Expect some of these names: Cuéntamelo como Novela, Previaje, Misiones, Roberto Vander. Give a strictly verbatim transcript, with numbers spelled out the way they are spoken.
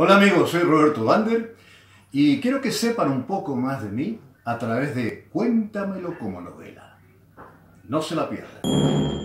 Hola amigos, soy Roberto Vander y quiero que sepan un poco más de mí a través de Cuéntamelo como Novela. No se la pierdan.